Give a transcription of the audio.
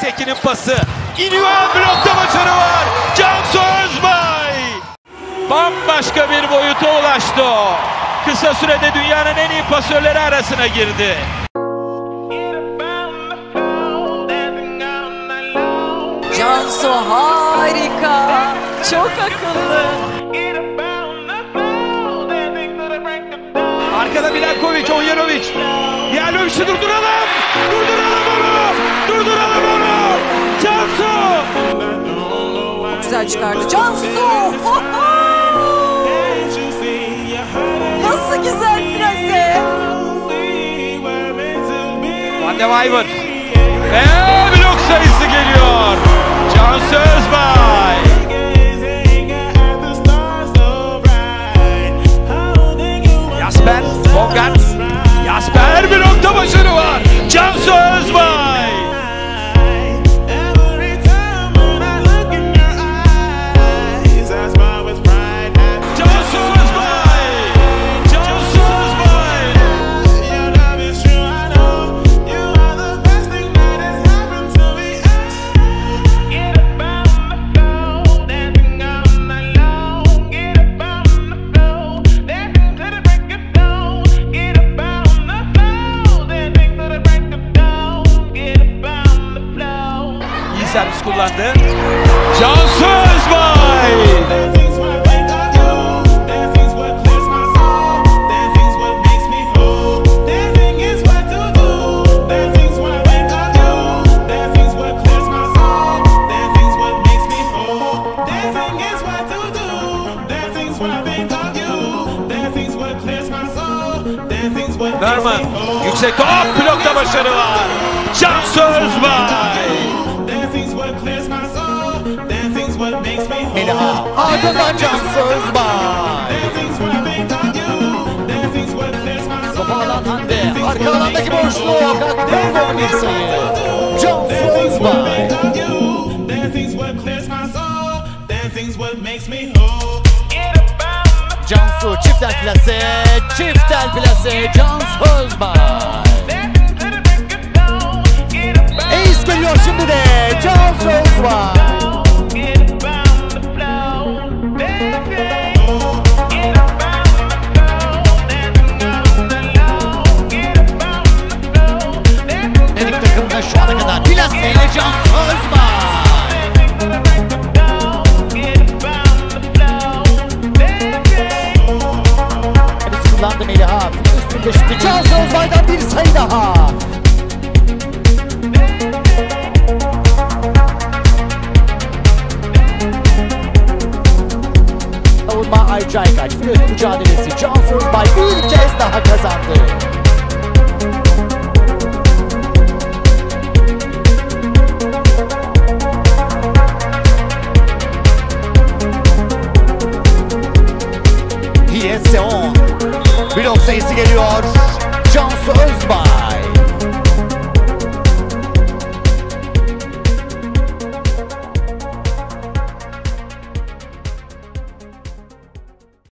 Seki'nin pası. İniyor, blokta başarı var. Cansu Özbay. Bambaşka bir boyuta ulaştı o. Kısa sürede dünyanın en iyi pasörleri arasına girdi. Cansu harika. Çok akıllı. Arkada Bilal Kovic, Olyerovic. Olyerovic'i durduralım. Durduralım onu. Cansu. Çok güzel çıkardı. Cansu. Nasıl güzel plase. Vanne Wyvern. Blok sayısı geliyor. Cansu Özbay. Her bir nokta başarı var. Cansu Özbay. Cansu Özbay. Servis kullandı. Cansu Özbay. Darman yüksek top, blokta başarı var. Cansu Özbay. Ardından Cansu Özbay. Topu alan Hande. Arka alandaki boşluğu aktif olması. Cansu Özbay. Cansu çiftel plase Cansu Özbay. Ace geliyor şimdi de Cansu Özbay. Cansu Özbay'dan bir sayı daha. Savunma Ayçaykaç mücadelesi. Cansu Özbay bir kez daha kazandı. Blok sayısı geliyor. Cansu Özbay.